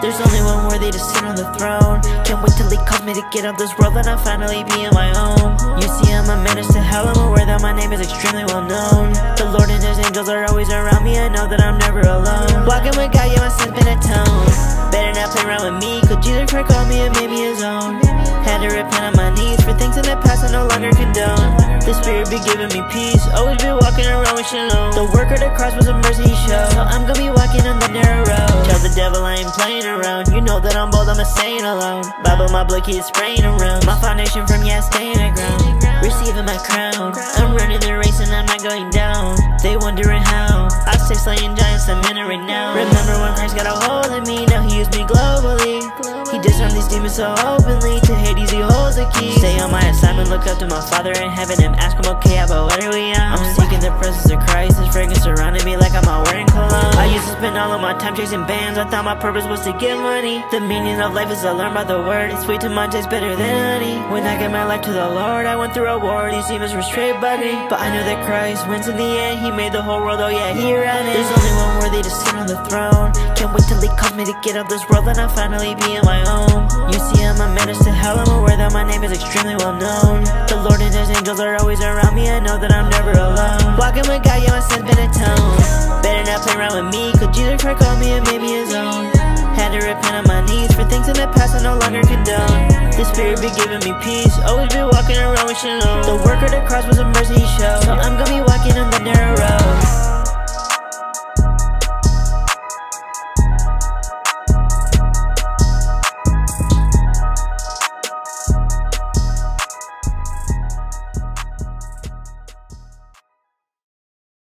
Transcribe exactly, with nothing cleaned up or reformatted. There's only one worthy to sit on the throne. Can't wait till he calls me to get out this world and I'll finally be on my own. You see, I'm a menace to hell. I'm aware that my name is extremely well known. The Lord and His angels are always around me. I know that I'm never alone. Walking with God, yeah, my sin's been atoned. Better not play around with me, 'cause Jesus Christ called me and made me His own. Had to repent on my knees for things in the past I no longer condone. The Spirit be giving me peace, always be walking around with shalom. The work of the cross was a mercy He showed, so I'm gonna be walking on the narrow road. Tell the devil I ain't playing around, you know that I'm bold, I'm a saint alone. Bible my blood keeps spraying around, my foundation from yeah staying the ground. Receiving my crown, I'm running the race and I'm not going down. They wondering how, I say slaying giants, I'm in it right now. Remember when Christ got a hold of me, now He used me globally. He disarmed these demons so openly, to Hades He holds the key. Stay on my assignment, look up to my Father in heaven and ask Him, okay, but what are we on? I'm seeking the presence of Christ, His fragrance surrounding me like I'm out wearing cologne. I used to spend all of my time chasing bands, I thought my purpose was to get money. The meaning of life is to learn by the Word, it's sweet to my taste, better than honey. When I gave my life to the Lord, I went through a war, these demons were straight by me. But I know that Christ wins in the end, He made the whole world, oh yeah, He ran it. There's only one worthy to sit on the throne. Can't wait till He calls me to get out this world and I'll finally be on my own. You see, I'm a menace to hell, I'm aware that my name is extremely well known. The Lord and His angels are always around me, I know that I'm never alone. Walking with God, yeah, my sin's been atoned. Better not play around with me, 'cause Jesus Christ called me and made me His own. Had to repent on my knees for things in the past I no longer condone. The Spirit be giving me peace, always be walking around with shalom. The work of the cross was a mercy He showed, so I'm gonna be walking on the narrow